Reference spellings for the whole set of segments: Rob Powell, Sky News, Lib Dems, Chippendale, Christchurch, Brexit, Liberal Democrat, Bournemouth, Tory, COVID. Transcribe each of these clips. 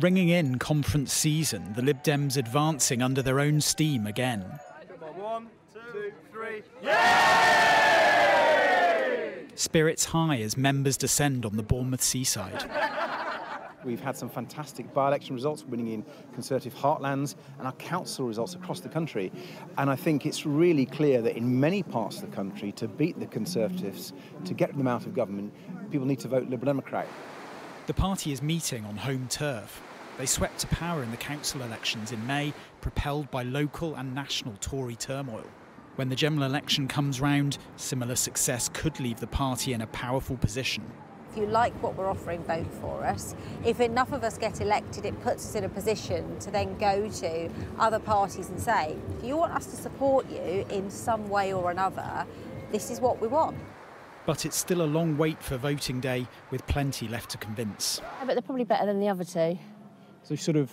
Ringing in conference season, the Lib Dems advancing under their own steam again. One, two, three. Yay! Spirits high as members descend on the Bournemouth seaside. We've had some fantastic by-election results, winning in Conservative heartlands and our council results across the country. And I think it's really clear that in many parts of the country, to beat the Conservatives, to get them out of government, people need to vote Liberal Democrat. The party is meeting on home turf. They swept to power in the council elections in May, propelled by local and national Tory turmoil. When the general election comes round, similar success could leave the party in a powerful position. If you like what we're offering, vote for us. If enough of us get elected, it puts us in a position to then go to other parties and say, if you want us to support you in some way or another, this is what we want. But it's still a long wait for voting day, with plenty left to convince. Yeah, but they're probably better than the other two. So sort of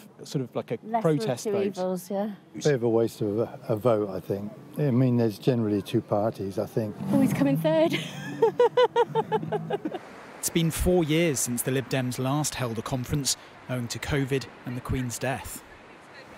like a protest vote. Evils, yeah. It's a bit of a waste of a vote, I think. I mean, there's generally two parties, I think. Oh, he's coming third. It's been 4 years since the Lib Dems last held a conference, owing to COVID and the Queen's death.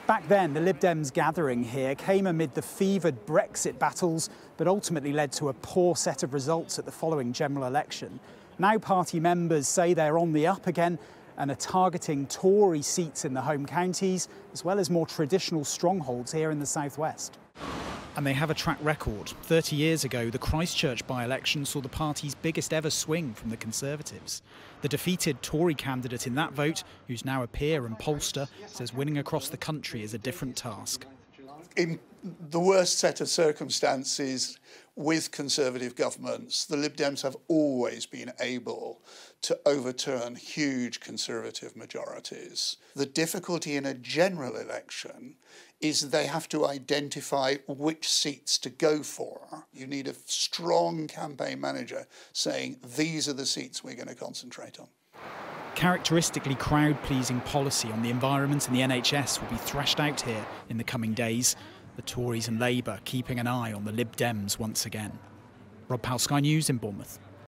Back then, the Lib Dems gathering here came amid the fevered Brexit battles, but ultimately led to a poor set of results at the following general election. Now party members say they're on the up again and are targeting Tory seats in the home counties, as well as more traditional strongholds here in the southwest. And they have a track record. 30 years ago, the Christchurch by-election saw the party's biggest ever swing from the Conservatives. The defeated Tory candidate in that vote, who's now a peer and pollster, says winning across the country is a different task. In the worst set of circumstances with Conservative governments, the Lib Dems have always been able to overturn huge Conservative majorities. The difficulty in a general election is they have to identify which seats to go for. You need a strong campaign manager saying, these are the seats we're going to concentrate on. Characteristically crowd-pleasing policy on the environment and the NHS will be thrashed out here in the coming days. The Tories and Labour keeping an eye on the Lib Dems once again. Rob Powell, Sky News in Bournemouth.